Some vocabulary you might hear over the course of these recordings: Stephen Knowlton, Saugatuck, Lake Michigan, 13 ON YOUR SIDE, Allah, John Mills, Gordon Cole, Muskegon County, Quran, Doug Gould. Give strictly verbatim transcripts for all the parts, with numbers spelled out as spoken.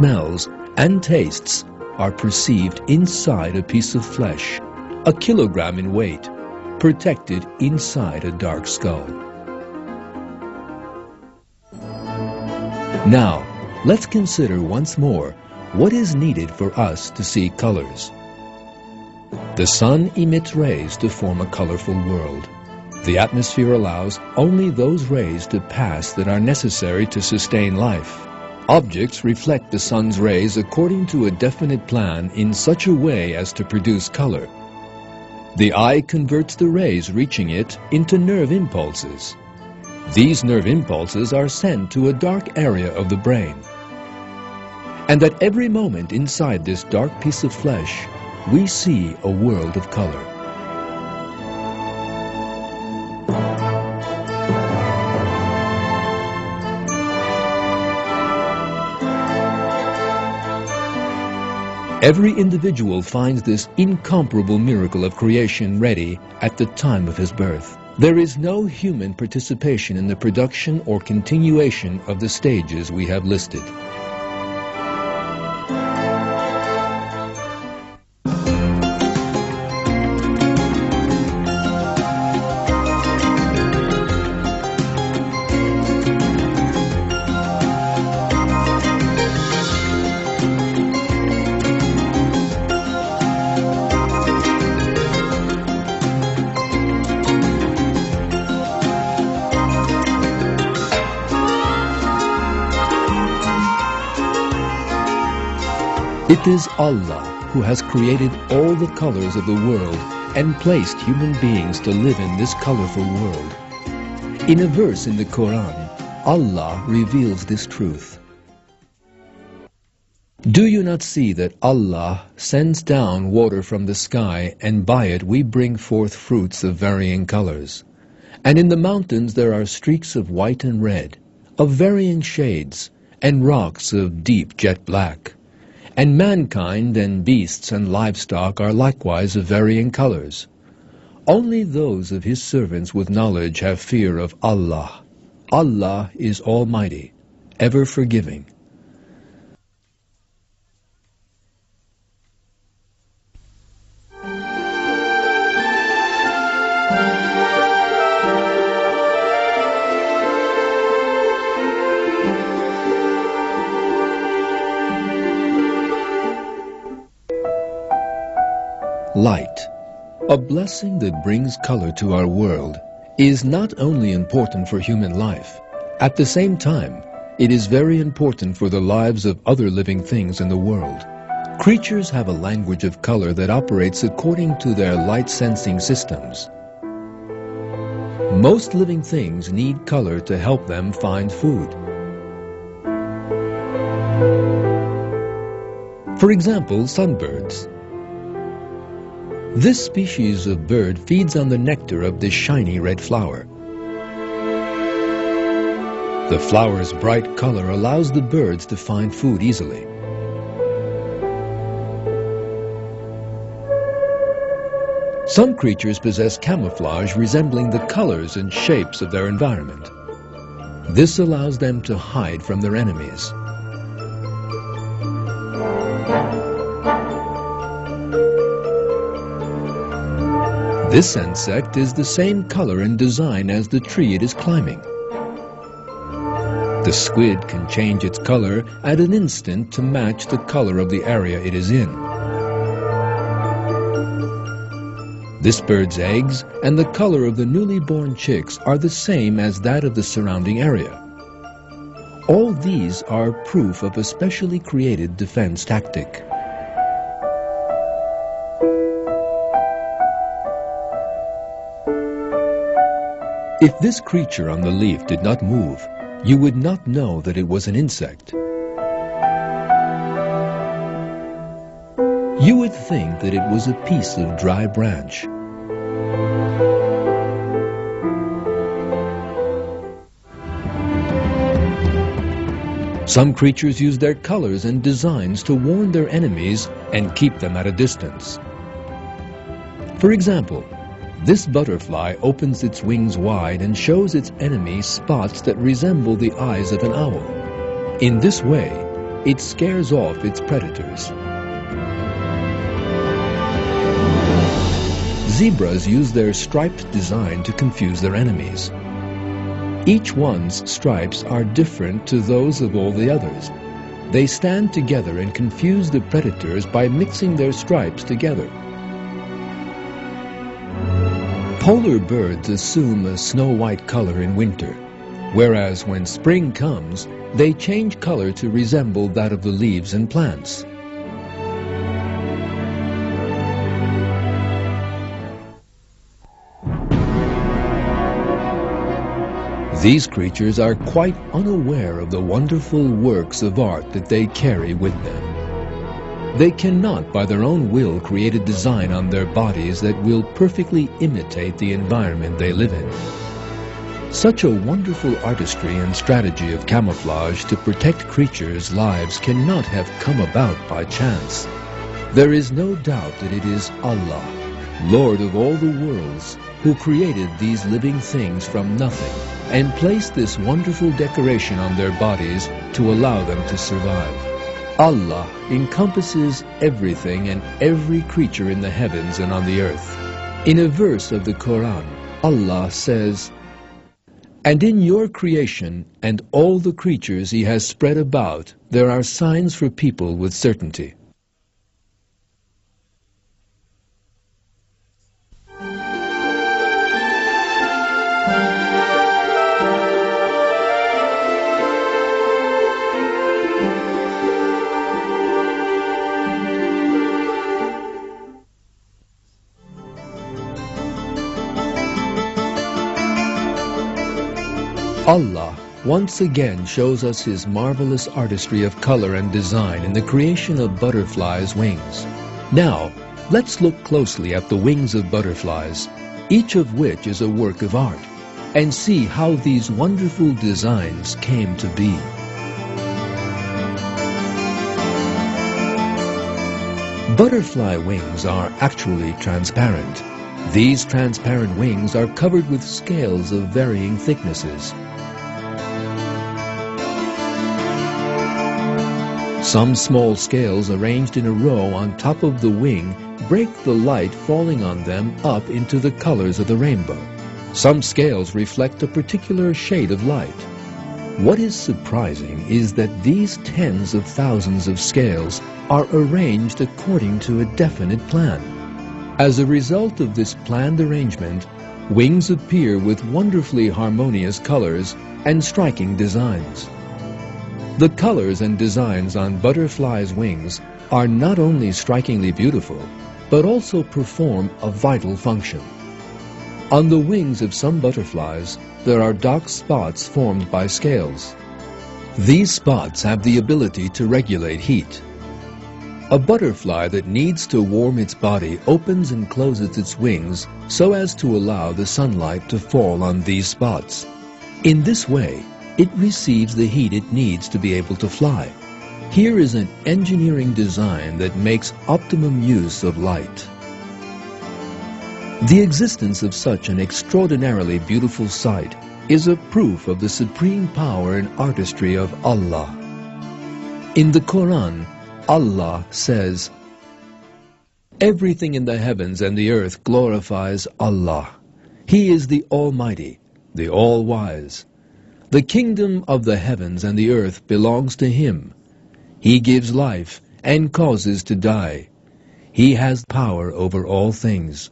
smells, and tastes are perceived inside a piece of flesh, a kilogram in weight, protected inside a dark skull. Now, let's consider once more what is needed for us to see colors. The sun emits rays to form a colorful world. The atmosphere allows only those rays to pass that are necessary to sustain life. Objects reflect the sun's rays according to a definite plan in such a way as to produce color. The eye converts the rays reaching it into nerve impulses. These nerve impulses are sent to a dark area of the brain. And at every moment inside this dark piece of flesh, we see a world of color. Every individual finds this incomparable miracle of creation ready at the time of his birth. There is no human participation in the production or continuation of the stages we have listed. It is Allah who has created all the colors of the world and placed human beings to live in this colorful world. In a verse in the Quran, Allah reveals this truth. Do you not see that Allah sends down water from the sky, and by it we bring forth fruits of varying colors? And in the mountains there are streaks of white and red, of varying shades, and rocks of deep jet black. And mankind and beasts and livestock are likewise of varying colors. Only those of his servants with knowledge have fear of Allah. Allah is Almighty, ever forgiving. Light, a blessing that brings color to our world, is not only important for human life. At the same time, it is very important for the lives of other living things in the world. Creatures have a language of color that operates according to their light-sensing systems. Most living things need color to help them find food. For example, sunbirds. This species of bird feeds on the nectar of this shiny red flower. The flower's bright color allows the birds to find food easily. Some creatures possess camouflage resembling the colors and shapes of their environment. This allows them to hide from their enemies. This insect is the same color and design as the tree it is climbing. The squid can change its color at an instant to match the color of the area it is in. This bird's eggs and the color of the newly born chicks are the same as that of the surrounding area. All these are proof of a specially created defense tactic. If this creature on the leaf did not move, you would not know that it was an insect. You would think that it was a piece of dry branch. Some creatures use their colors and designs to warn their enemies and keep them at a distance. For example, this butterfly opens its wings wide and shows its enemy spots that resemble the eyes of an owl. In this way, It scares off its predators. Zebras use their striped design to confuse their enemies. Each one's stripes are different to those of all the others. They stand together and confuse the predators by mixing their stripes together. Polar birds assume a snow-white color in winter, whereas when spring comes, they change color to resemble that of the leaves and plants. These creatures are quite unaware of the wonderful works of art that they carry with them. They cannot, by their own will, create a design on their bodies that will perfectly imitate the environment they live in. Such a wonderful artistry and strategy of camouflage to protect creatures' lives cannot have come about by chance. There is no doubt that it is Allah, Lord of all the worlds, who created these living things from nothing and placed this wonderful decoration on their bodies to allow them to survive. Allah encompasses everything and every creature in the heavens and on the earth. In a verse of the Quran, Allah says, "And in your creation and all the creatures He has spread about, there are signs for people with certainty." Allah once again shows us His marvelous artistry of color and design in the creation of butterflies' wings. Now, let's look closely at the wings of butterflies, each of which is a work of art, and see how these wonderful designs came to be. Butterfly wings are actually transparent. These transparent wings are covered with scales of varying thicknesses. Some small scales arranged in a row on top of the wing break the light falling on them up into the colors of the rainbow. Some scales reflect a particular shade of light. What is surprising is that these tens of thousands of scales are arranged according to a definite plan. As a result of this planned arrangement, wings appear with wonderfully harmonious colors and striking designs. The colors and designs on butterflies' wings are not only strikingly beautiful, but also perform a vital function. On the wings of some butterflies, there are dark spots formed by scales. These spots have the ability to regulate heat. A butterfly that needs to warm its body opens and closes its wings so as to allow the sunlight to fall on these spots. In this way, it receives the heat it needs to be able to fly. Here is an engineering design that makes optimum use of light. The existence of such an extraordinarily beautiful sight is a proof of the supreme power and artistry of Allah. In the Quran, Allah says, "Everything in the heavens and the earth glorifies Allah. He is the Almighty, the All-Wise. The kingdom of the heavens and the earth belongs to Him. He gives life and causes to die. He has power over all things."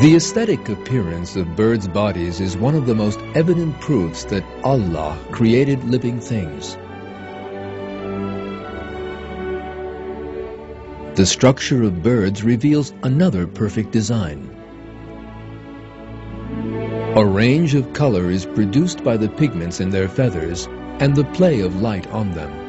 The aesthetic appearance of birds' bodies is one of the most evident proofs that Allah created living things. The structure of birds reveals another perfect design. A range of color is produced by the pigments in their feathers and the play of light on them.